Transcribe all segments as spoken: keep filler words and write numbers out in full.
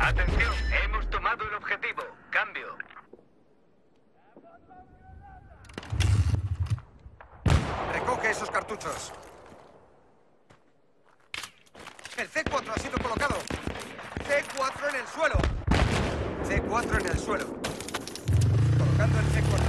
Atención, hemos tomado el objetivo. Cambio. Recoge esos cartuchos. El C cuatro ha sido colocado. C cuatro en el suelo. C cuatro en el suelo. Colocando el C cuatro.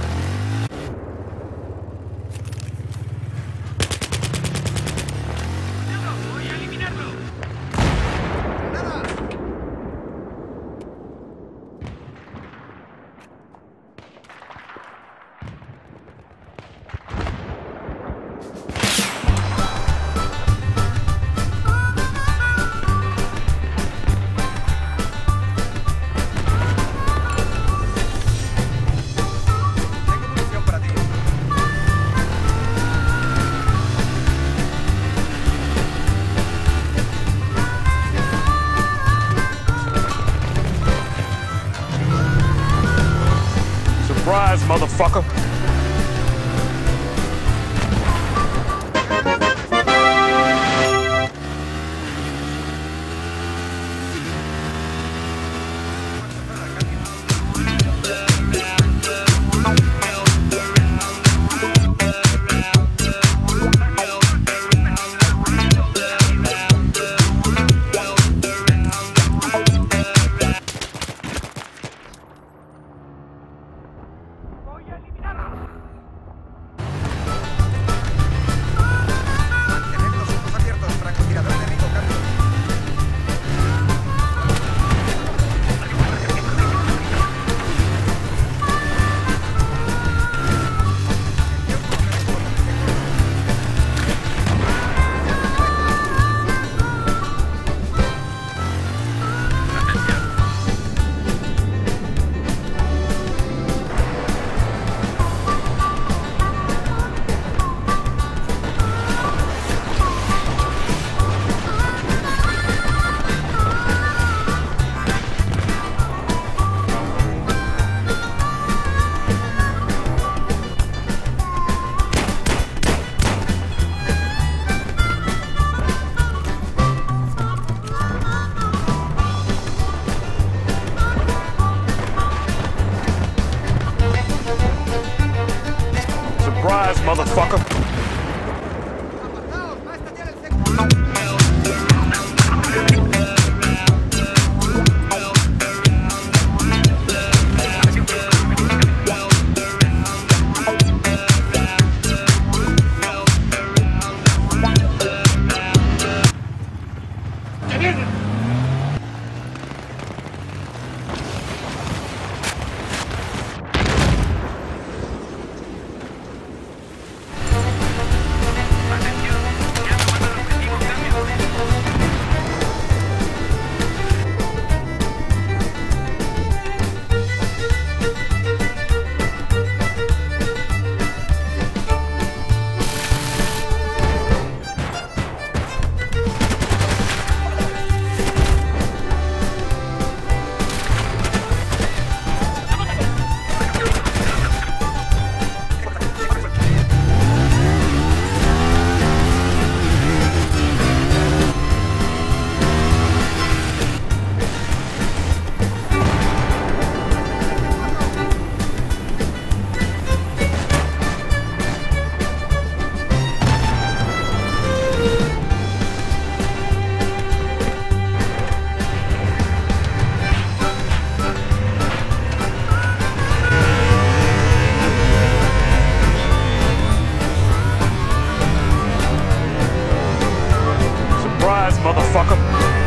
Surprise, motherfucker. Surprise, motherfucker. Motherfucker.